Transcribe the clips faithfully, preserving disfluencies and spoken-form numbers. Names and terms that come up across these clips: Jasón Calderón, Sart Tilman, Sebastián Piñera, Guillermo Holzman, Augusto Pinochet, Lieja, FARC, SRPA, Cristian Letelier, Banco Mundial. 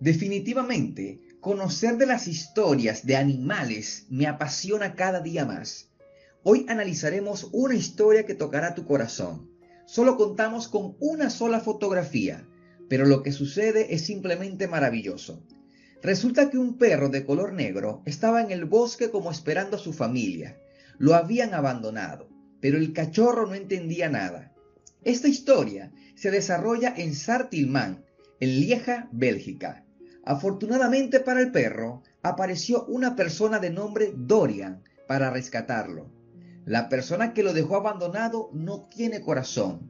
Definitivamente, conocer de las historias de animales me apasiona cada día más. Hoy analizaremos una historia que tocará tu corazón. Solo contamos con una sola fotografía, pero lo que sucede es simplemente maravilloso. Resulta que un perro de color negro estaba en el bosque como esperando a su familia. Lo habían abandonado, pero el cachorro no entendía nada. Esta historia se desarrolla en Sart Tilman, en Lieja, Bélgica. Afortunadamente para el perro, apareció una persona de nombre Dorian para rescatarlo. La persona que lo dejó abandonado no tiene corazón.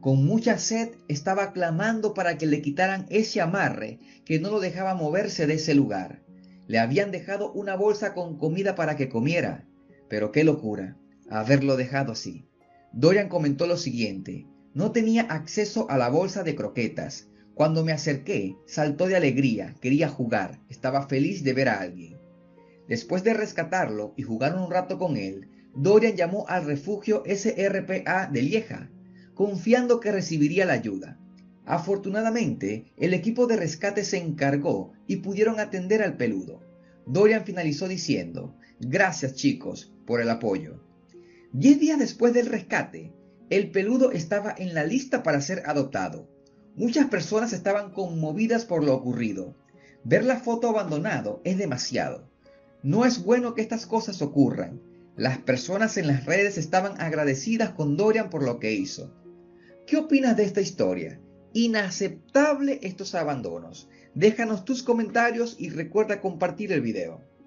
Con mucha sed estaba clamando para que le quitaran ese amarre que no lo dejaba moverse de ese lugar. Le habían dejado una bolsa con comida para que comiera. Pero qué locura haberlo dejado así. Dorian comentó lo siguiente: no tenía acceso a la bolsa de croquetas. Cuando me acerqué, saltó de alegría, quería jugar, estaba feliz de ver a alguien. Después de rescatarlo y jugar un rato con él, Dorian llamó al refugio S R P A de Lieja, confiando que recibiría la ayuda. Afortunadamente, el equipo de rescate se encargó y pudieron atender al peludo. Dorian finalizó diciendo: gracias chicos por el apoyo. Diez días después del rescate, el peludo estaba en la lista para ser adoptado. Muchas personas estaban conmovidas por lo ocurrido. Ver la foto abandonado es demasiado. No es bueno que estas cosas ocurran. Las personas en las redes estaban agradecidas con Dorian por lo que hizo. ¿Qué opinas de esta historia? Inaceptable estos abandonos. Déjanos tus comentarios y recuerda compartir el video.